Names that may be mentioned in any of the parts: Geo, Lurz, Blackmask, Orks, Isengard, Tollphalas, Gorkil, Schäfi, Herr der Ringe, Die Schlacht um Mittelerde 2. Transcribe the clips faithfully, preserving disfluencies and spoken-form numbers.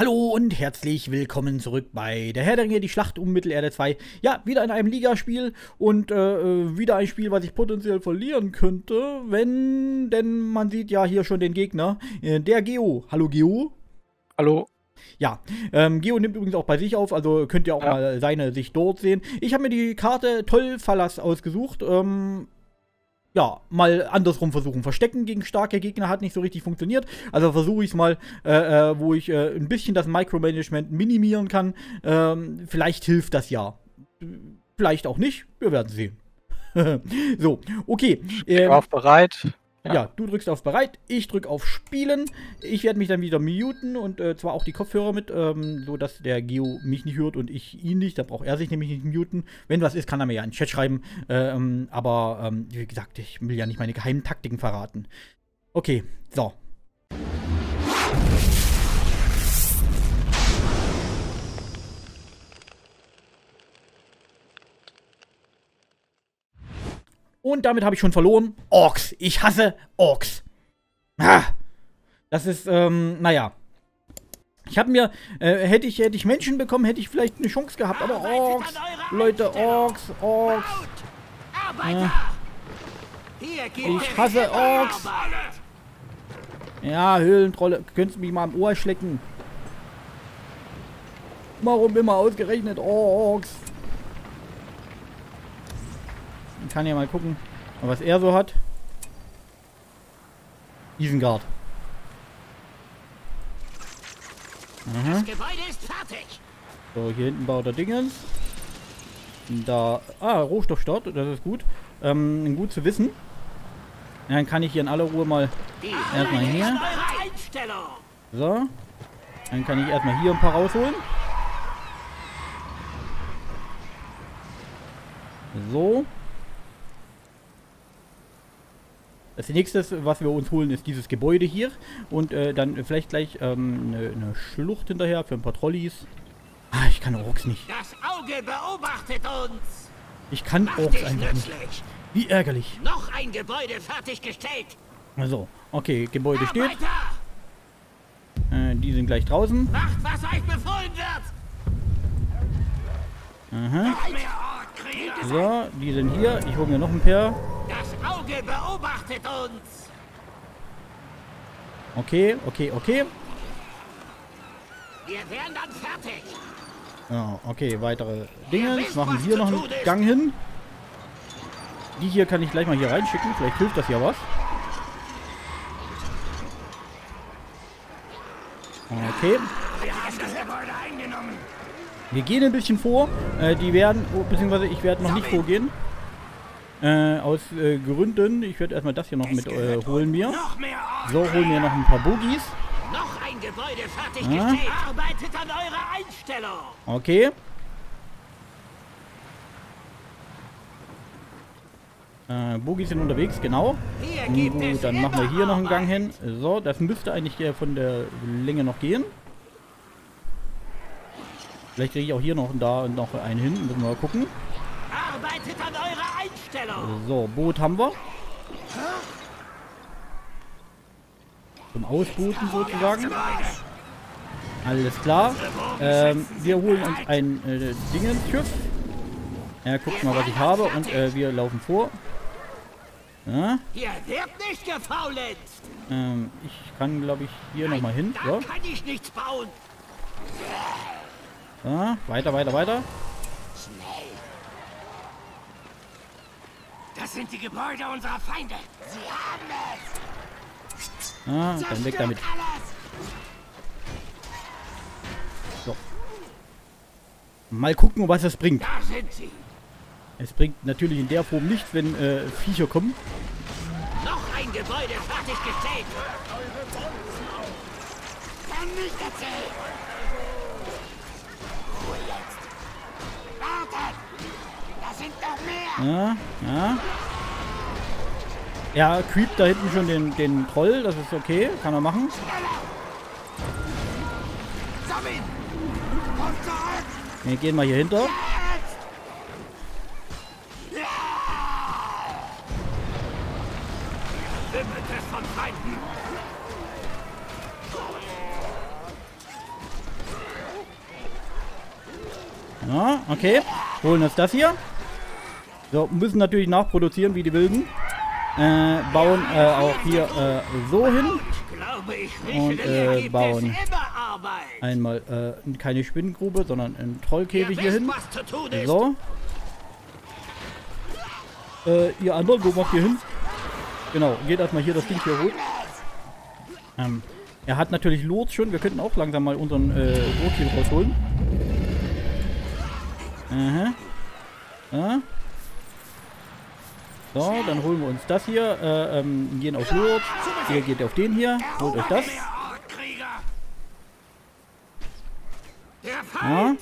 Hallo und herzlich willkommen zurück bei der Herr der Ringe, die Schlacht um Mittelerde zwei. Ja, wieder in einem Ligaspiel und äh, wieder ein Spiel, was ich potenziell verlieren könnte, wenn, denn man sieht ja hier schon den Gegner, äh, der Geo. Hallo Geo. Hallo. Ja, ähm, Geo nimmt übrigens auch bei sich auf, also könnt ihr auch ja. mal seine Sicht dort sehen. Ich habe mir die Karte Tollphalas ausgesucht, ähm... ja, mal andersrum versuchen. Verstecken gegen starke Gegner hat nicht so richtig funktioniert. Also versuche ich es mal, äh, äh, wo ich äh, ein bisschen das Micromanagement minimieren kann. Ähm, vielleicht hilft das ja. Vielleicht auch nicht. Wir werden sehen. So, okay. Ähm, ich war auf bereit. Ja. ja, du drückst auf bereit. Ich drücke auf spielen. Ich werde mich dann wieder muten und äh, zwar auch die Kopfhörer mit, ähm, sodass der Geo mich nicht hört und ich ihn nicht. Da braucht er sich nämlich nicht muten. Wenn was ist, kann er mir ja in den Chat schreiben. Ähm, aber, ähm, wie gesagt, ich will ja nicht meine geheimen Taktiken verraten. Okay, so. Und damit habe ich schon verloren. Orks. Ich hasse Orks. Ah, das ist, ähm, naja. Ich habe mir, äh, hätte ich, hätte ich Menschen bekommen, hätte ich vielleicht eine Chance gehabt. Aber Orks, Leute, Orks, Orks. Äh, ich hasse Orks. Ja, Höhlentrolle. Könntest du mich mal am Ohr schlecken? Warum immer ausgerechnet Orks? Kann ja mal gucken, was er so hat. Isengard. Aha. Das Gebäude ist fertig. So, hier hinten baut er Dingens. Da. Ah, Rohstoffstart, das ist gut. Ähm, gut zu wissen. Dann kann ich hier in aller Ruhe mal erstmal hier. So. Dann kann ich erstmal hier ein paar rausholen. So. Das nächste, was wir uns holen, ist dieses Gebäude hier. Und äh, dann vielleicht gleich ähm, eine, eine Schlucht hinterher für ein paar Trolleys. Ah, ich kann Orks nicht. Das Auge beobachtet uns. Ich kann Orks einfach nicht. Wie ärgerlich. Noch ein Gebäude fertiggestellt. Also, okay, Gebäude steht. Äh, die sind gleich draußen. Macht, was euch befohlen wird. Aha. So, die sind hier. Ich hole mir noch ein paar. Das Auge beobachtet uns. Okay, okay, okay. Wir wären dann fertig. Ja, okay, weitere Dinge. Machen wir noch einen Gang hin. Die hier kann ich gleich mal hier reinschicken. Vielleicht hilft das ja was. Okay. Wir gehen ein bisschen vor. Äh, die werden, beziehungsweise ich werde noch nicht vorgehen. Äh, aus äh, Gründen. Ich werde erstmal das hier noch mit äh, holen mir. So, holen wir noch ein paar Bogies. Noch ein Gebäude fertiggestellt. Arbeitet an eurer Einstellung. Okay. Äh, Bogies sind unterwegs, genau. Gut, dann machen wir hier noch einen Gang hin. So, das müsste eigentlich äh, von der Länge noch gehen. Vielleicht kriege ich auch hier noch und da noch einen hin. Müssen wir mal gucken. Arbeitet an eurer Einstellung. So, Boot haben wir. Zum Ausbooten sozusagen. Alles klar. Ähm, wir holen uns ein äh, Dingens-Schiff. Ja, guckt mal, was ich habe. Und äh, wir laufen vor. Ja. Ähm, ich kann, glaube ich, hier nochmal hin. So. So, weiter, weiter, weiter. Das sind die Gebäude unserer Feinde. Sie haben es. Ah, dann weg damit. So. Mal gucken, was das bringt. Da sind sie. Es bringt natürlich in der Form nichts, wenn äh, Viecher kommen. Noch ein Gebäude fertiggestellt. Kann nicht erzählen. Ruhe jetzt. Wartet. Ja, ja. Er creept da hinten schon den, den Troll, das ist okay, kann er machen. Wir gehen mal hier hinter. Ja, okay. Holen uns das hier. So, müssen natürlich nachproduzieren wie die Wilden. Äh, bauen äh, auch hier äh, so hin. Und äh, bauen einmal äh, keine Spinnengrube, sondern einen Trollkäfig hier hin. So. Äh, ihr anderen, wo macht ihr hin? Genau, geht erstmal hier das Ding hier hoch. Ähm, er hat natürlich Lurz schon. Wir könnten auch langsam mal unseren äh, Gorkil rausholen. Aha. Ja. So, dann holen wir uns das hier. Äh, ähm, gehen auf Lurz. Ihr geht auf den hier. Holt euch das. Ja.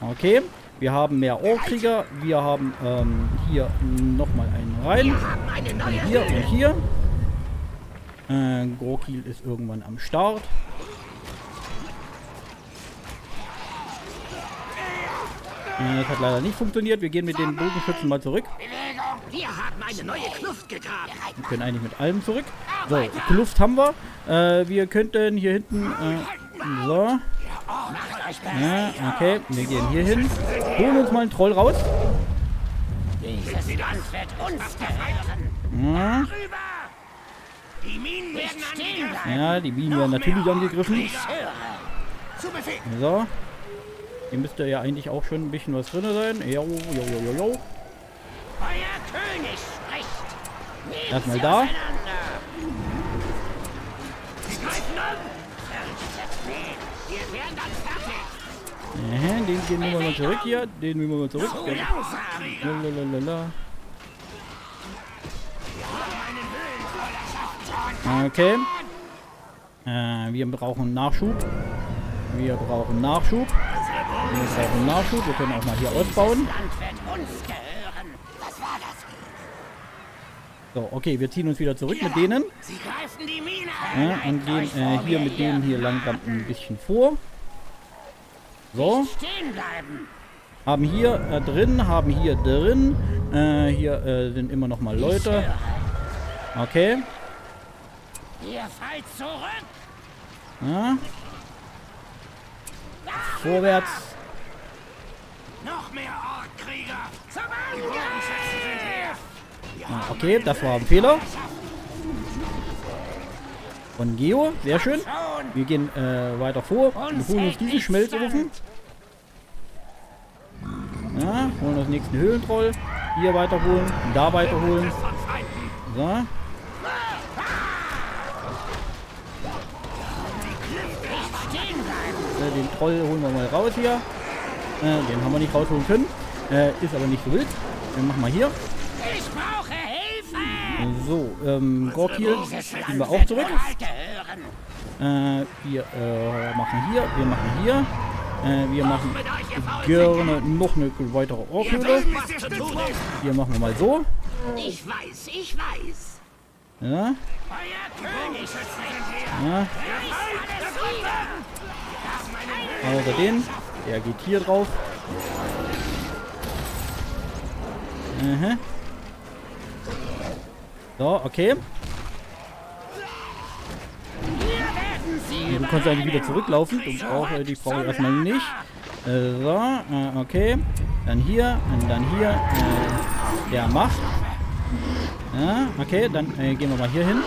Okay. Wir haben mehr Orkkrieger. Wir haben ähm, hier nochmal einen rein. Und hier und hier. Äh, Gorkil ist irgendwann am Start. Äh, das hat leider nicht funktioniert. Wir gehen mit den Bogenschützen mal zurück. Wir haben eine neue Kluft gegraben. Wir können eigentlich mit allem zurück. So, Kluft haben wir. Äh, wir könnten hier hinten... Äh, so. Ja, okay, wir gehen hier hin. Holen uns mal einen Troll raus. Ja. Ja, die Bienen werden natürlich angegriffen. So. Hier müsste ja eigentlich auch schon ein bisschen was drin sein. Jo, jo, jo, jo, jo. Erstmal da. Ja, den gehen wir mal zurück hier. Den nehmen wir mal zurück. Lalalala. Okay. Äh, wir brauchen Nachschub. Wir brauchen Nachschub. Wir brauchen Nachschub. Wir können auch mal hier ausbauen. So, okay, wir ziehen uns wieder zurück mit denen. Ja, und gehen äh, hier mit denen hier langsam ein bisschen vor. So. Haben hier äh, drin, haben hier drin. Äh, hier äh, sind immer noch mal Leute. Okay. Ihr fallt zurück! Ja. Vorwärts! Noch mehr Orkkrieger! Zum Angriff! Okay, das war ein Fehler. Von Geo, sehr schön. Wir gehen äh, weiter vor. Wir holen uns diesen Schmelzofen. Ja, holen uns den nächsten Höhlentroll. Hier weiterholen, da weiterholen. So. Den Troll holen wir mal raus hier. Äh, den haben wir nicht rausholen können. Äh, ist aber nicht so wild. Dann machen wir hier. Ich brauche Hilfe! So, ähm, Gorkil ziehen wir auch zurück. Äh, wir äh, machen hier, wir machen hier. Äh, wir machen gerne noch eine weitere Orkhöhle. Hier machen wir mal so. Ich weiß, ich weiß. Ja. Ja. Außer den. Der geht hier drauf. Aha. So, okay. Du kannst eigentlich wieder zurücklaufen. Du brauchst, die brauche ich erstmal nicht. So, okay. Dann hier und dann hier. Der macht. Ja, okay, dann äh, gehen wir mal hier hin.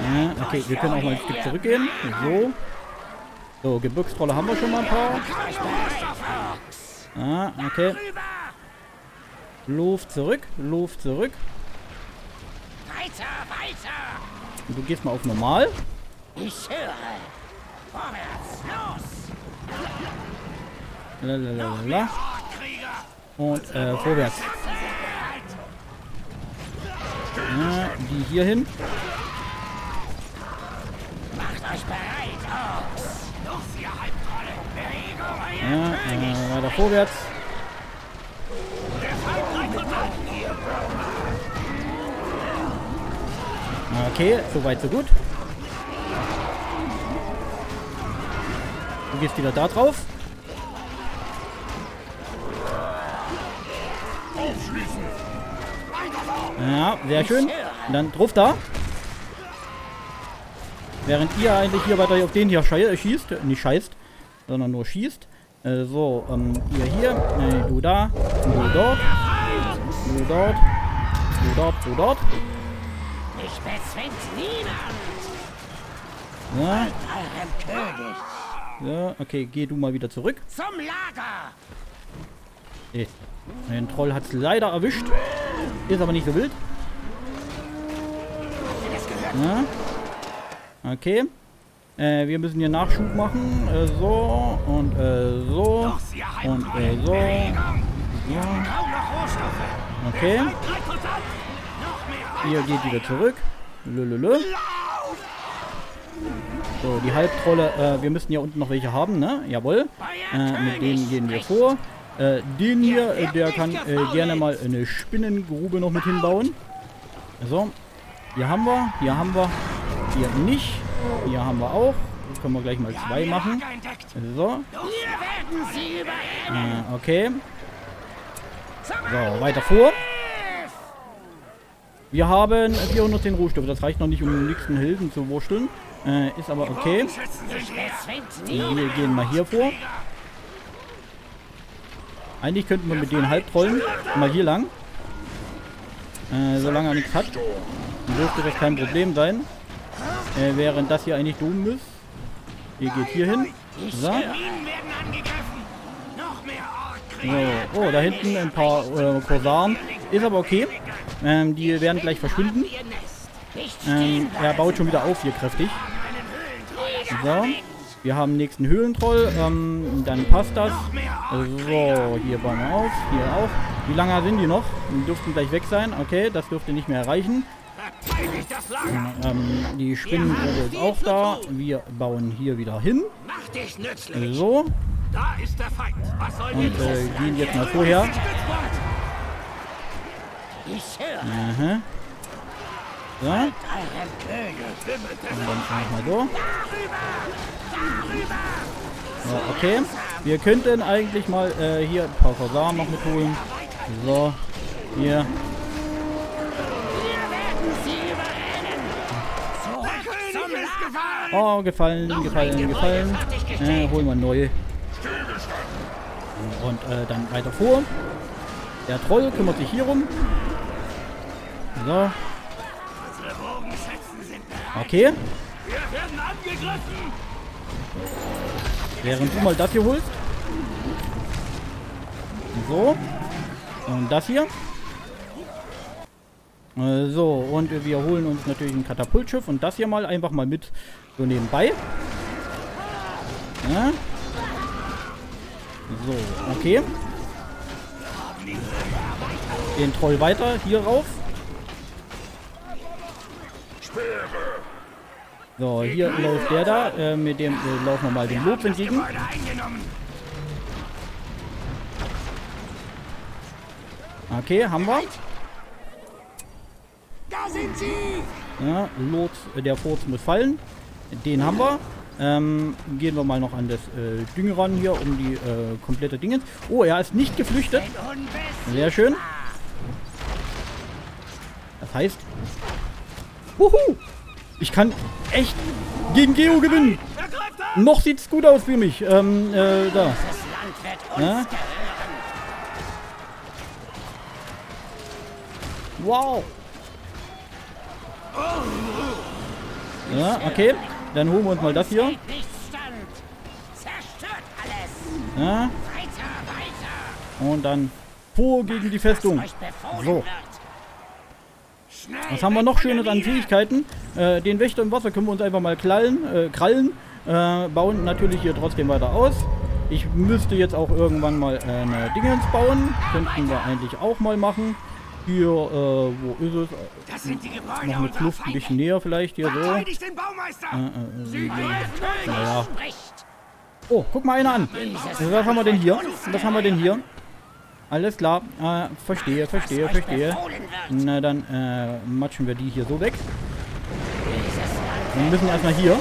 Ja, okay, wir können auch mal ein Stück zurückgehen. So. So, Gebirgstrolle haben wir schon mal ein paar. Ja, okay. Lauf zurück, lauf zurück. Du gehst mal auf normal. Ich höre. Vorwärts, los! Lalalala. Und äh, vorwärts. Ja, die hier hin. Ja, äh, weiter vorwärts. Okay, so weit, so gut. Du gehst wieder da drauf. Ja, sehr schön. Und dann drauf da. Während ihr eigentlich hier weiter auf den hier schießt, äh, nicht scheißt, sondern nur schießt. Äh, so, ähm, ihr hier, äh, du da, du dort, du dort, du dort, du dort. Ich bezwinge niemand! Ja. Ja, okay, geh du mal wieder zurück. Zum Lager! Äh, den Troll hat's leider erwischt. Ist aber nicht so wild. Ja. Okay. Äh, wir müssen hier Nachschub machen. Äh, so und äh, so und äh, so. Ja. Okay. Ihr geht wieder zurück. Lülülü. So, die Halbtrolle. Äh, wir müssen hier unten noch welche haben, ne? Jawohl. Äh, mit denen gehen wir vor. Äh, den hier, äh, der kann äh, gerne mal eine Spinnengrube noch mit hinbauen. So. Hier haben wir. Hier haben wir. Hier nicht. Hier haben wir auch. Das können wir gleich mal zwei machen. So. Äh, okay. So, weiter vor. Wir haben vierhundertzehn Rohstoffe. Das reicht noch nicht, um den nächsten Helden zu wursteln. Äh, ist aber okay. Wir gehen mal hier vor. Eigentlich könnten wir mit denen halbtrollen. Mal hier lang. Äh, solange er nichts hat. Dann dürfte das kein Problem sein. Äh, während das hier eigentlich dumm ist. Ihr geht hier hin. So. So. Oh, da hinten ein paar äh, Korsaren. Ist aber okay. Ähm, die werden gleich verschwinden. Ähm, er baut schon wieder auf hier kräftig. So. Wir haben den nächsten Höhlentroll. Ähm, dann passt das. So, hier bauen wir auf. Hier auch. Wie lange sind die noch? Die dürften gleich weg sein. Okay, das dürfte nicht mehr erreichen. Ähm, die Spinnengrube ist auch da. Wir bauen hier wieder hin. So. Und äh, gehen jetzt mal vorher. Mhm. So. Und dann machen wir so. So, okay. Wir könnten eigentlich mal äh, hier ein paar Korsaren noch mit holen. So. Hier. Oh, gefallen, gefallen, gefallen. Äh, holen wir neue. Und äh, dann weiter vor. Der Troll kümmert sich hier rum. So. Okay. Während du mal das hier holst. So. Und das hier. So, und wir holen uns natürlich ein Katapultschiff und das hier mal einfach mal mit so nebenbei. Ja. So, okay. Den Troll weiter hier rauf. So, hier läuft der da. Äh, mit dem äh, laufen wir mal den Lob entgegen. Okay, haben wir. Ja, Lurz, der Furz muss fallen. Den haben wir. Ähm, gehen wir mal noch an das äh, Ding ran hier, um die äh, komplette Dinge. Oh, er ist nicht geflüchtet. Sehr schön. Das heißt... Huhu! Ich kann echt gegen Geo gewinnen. Noch sieht es gut aus für mich. Ähm, äh, da. Ja. Wow. Ja, okay. Dann holen wir uns mal das hier. Ja. Und dann vor gegen die Festung. So. Was haben wir noch Schönes an Fähigkeiten? Äh, den Wächter im Wasser können wir uns einfach mal krallen. Äh, krallen. Äh, bauen natürlich hier trotzdem weiter aus. Ich müsste jetzt auch irgendwann mal äh, eine Dingens bauen. Könnten wir eigentlich auch mal machen. Hier, äh, wo ist es? Das sind die Gebäude. Noch mit Luft ein bisschen näher vielleicht hier so. Äh, äh, äh, naja. Oh, guck mal einer an. Was haben wir denn hier? Was haben wir denn hier? Alles klar. Äh, verstehe, verstehe, verstehe. Na dann äh, matschen wir die hier so weg. Wir müssen erstmal hier.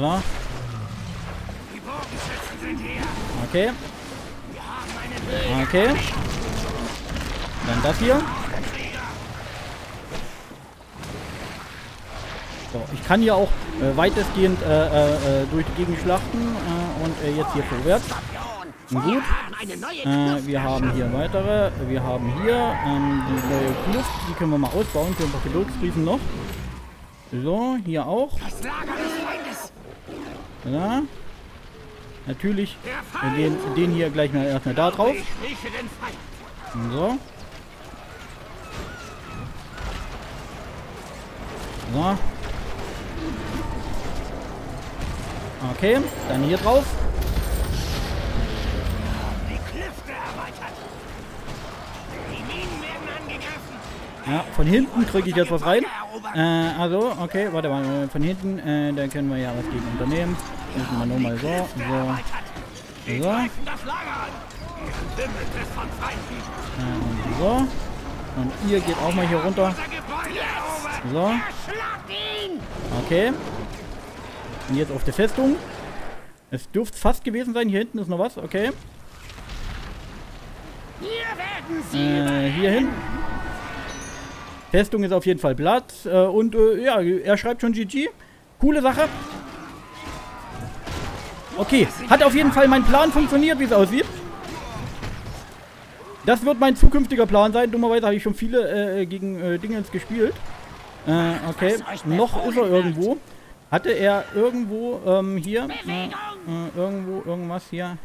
Na. Okay. Okay. Dann das hier. So, ich kann hier auch äh, weitestgehend äh, äh, durch die Gegend schlachten äh, und äh, jetzt hier vorwärts. Gut. Äh, wir haben hier weitere. Wir haben hier ähm, die neue Kluft. Die können wir mal ausbauen. Für ein paar Geduldsriesen noch. So, hier auch. Ja. Natürlich. Wir gehen den hier gleich mal erstmal da drauf. So. So. Okay, dann hier drauf. Ja, von hinten kriege ich jetzt was rein. Äh, also, okay, warte mal, von hinten, äh, da können wir ja was gegen unternehmen. Müssen wir nur mal so, so, so. So. Und ihr geht auch mal hier runter. So. Okay. Und jetzt auf der Festung. Es dürfte fast gewesen sein. Hier hinten ist noch was. Okay. Äh, hier hin. Festung ist auf jeden Fall Platz. Äh, und äh, ja, er schreibt schon G G. Coole Sache. Okay. Hat auf jeden Fall mein Plan funktioniert, wie es aussieht. Das wird mein zukünftiger Plan sein. Dummerweise habe ich schon viele äh, gegen äh, Dingens gespielt. Äh, okay. Noch ist er irgendwo. Hatte er irgendwo ähm, hier. Äh, äh, irgendwo irgendwas hier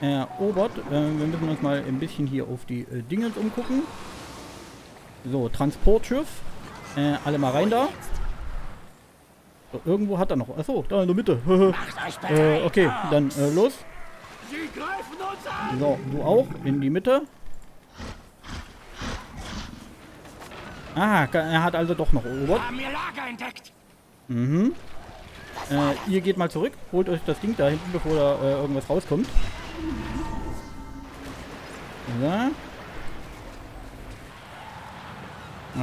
erobert. Äh, wir müssen uns mal ein bisschen hier auf die äh, Dingens umgucken. So, Transportschiff. Äh, alle mal rein da. So, irgendwo hat er noch. Achso, da in der Mitte. äh, okay, dann äh, los. So, du auch, in die Mitte. Ah, er hat also doch noch erobert. Mhm. Äh, ihr geht mal zurück, holt euch das Ding da hinten, bevor da äh, irgendwas rauskommt. Ja.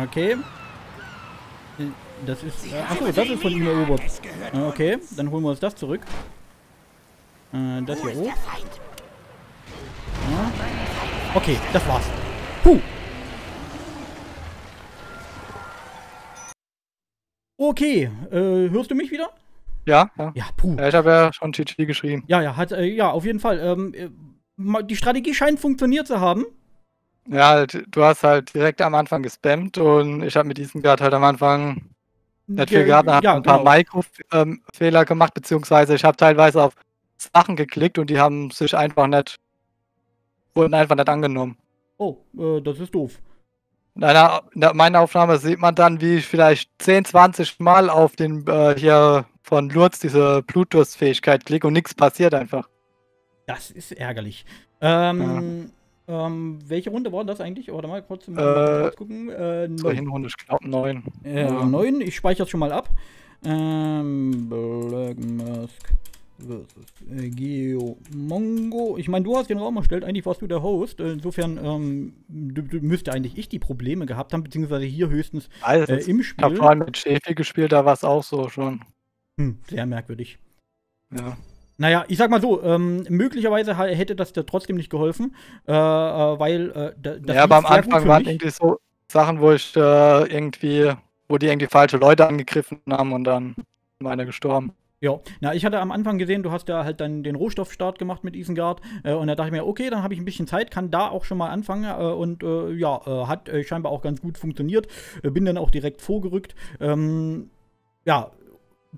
Okay. Das ist... Äh, achso, das ist von ihm erobert. Okay, dann holen wir uns das zurück. Äh, das hier hoch. Ja. Okay, das war's. Puh. Okay, äh, hörst du mich wieder? Ja, ja. Ja, puh. Ja, ich habe ja schon G G geschrieben. Ja, ja, hat, äh, ja, auf jeden Fall. Ähm, die Strategie scheint funktioniert zu haben. Ja, du hast halt direkt am Anfang gespammt und ich habe mit Isengard halt am Anfang nicht viel gehabt. Da hat ja, ein paar genau. Mikrofehler ähm, gemacht, beziehungsweise ich habe teilweise auf Sachen geklickt und die haben sich einfach nicht, wurden einfach nicht angenommen. Oh, äh, das ist doof. In, einer, in meiner Aufnahme sieht man dann, wie ich vielleicht zehn, zwanzig Mal auf den äh, hier von Lurz diese Blutdurstfähigkeit klicke und nichts passiert einfach. Das ist ärgerlich. Ähm, ja. ähm, welche Runde war das eigentlich? Warte mal, kurz mal äh, gucken. Äh, zur Hinrunde, ich glaube neun. Äh, ja. neun, ich speichere es schon mal ab. Ähm, Black Mask versus Geo Mongo. Ich meine, du hast den Raum erstellt, eigentlich warst du der Host. Insofern ähm, du, du müsste eigentlich ich die Probleme gehabt haben, beziehungsweise hier höchstens also, äh, im Spiel. Ich habe vorhin mit Schäfi gespielt, da war es auch so schon. Hm, sehr merkwürdig. Ja. Naja, ich sag mal so, ähm, möglicherweise hätte das dir trotzdem nicht geholfen, äh, weil äh, das ja, aber am Anfang waren irgendwie so Sachen, wo ich äh, irgendwie, wo die irgendwie falsche Leute angegriffen haben und dann meine gestorben. Ja, na, ich hatte am Anfang gesehen, du hast ja halt dann den Rohstoffstart gemacht mit Isengard äh, und da dachte ich mir, okay, dann habe ich ein bisschen Zeit, kann da auch schon mal anfangen äh, und äh, ja, äh, hat äh, scheinbar auch ganz gut funktioniert, äh, bin dann auch direkt vorgerückt, ähm, ja,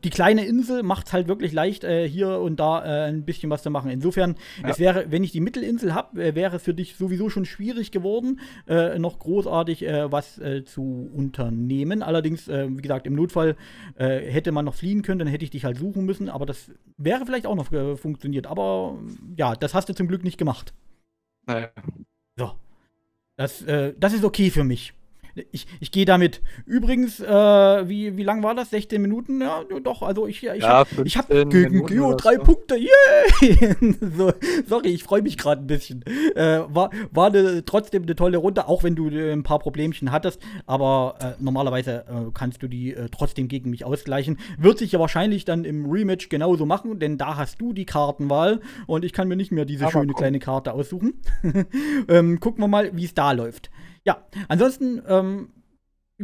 die kleine Insel macht es halt wirklich leicht, äh, hier und da äh, ein bisschen was zu machen. Insofern, ja. Es wäre, wenn ich die Mittelinsel habe, äh, wäre es für dich sowieso schon schwierig geworden, äh, noch großartig äh, was äh, zu unternehmen. Allerdings, äh, wie gesagt, im Notfall äh, hätte man noch fliehen können, dann hätte ich dich halt suchen müssen. Aber das wäre vielleicht auch noch äh, funktioniert. Aber ja, das hast du zum Glück nicht gemacht. Naja. So. Das, äh, das ist okay für mich. Ich, ich gehe damit. Übrigens, äh, wie, wie lang war das? sechzehn Minuten? Ja, doch, also ich, ich ja, habe hab gegen Geo drei Punkte. Yeah! So, sorry, ich freue mich gerade ein bisschen. Äh, war war ne, trotzdem eine tolle Runde, auch wenn du äh, ein paar Problemchen hattest. Aber äh, normalerweise äh, kannst du die äh, trotzdem gegen mich ausgleichen. Wird sich ja wahrscheinlich dann im Rematch genauso machen, denn da hast du die Kartenwahl und ich kann mir nicht mehr diese aber schöne komm. kleine Karte aussuchen. ähm, gucken wir mal, wie es da läuft. Ja, ansonsten ähm,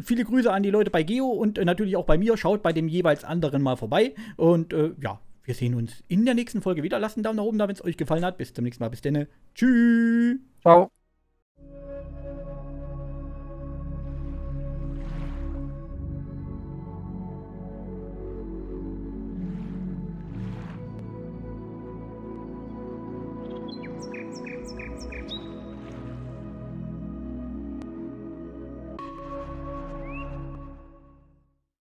Viele Grüße an die Leute bei Geo und äh, natürlich auch bei mir. Schaut bei dem jeweils anderen mal vorbei. Und äh, ja, wir sehen uns in der nächsten Folge wieder. Lasst einen Daumen nach oben da, wenn es euch gefallen hat. Bis zum nächsten Mal. Bis dann. Tschüss. Ciao.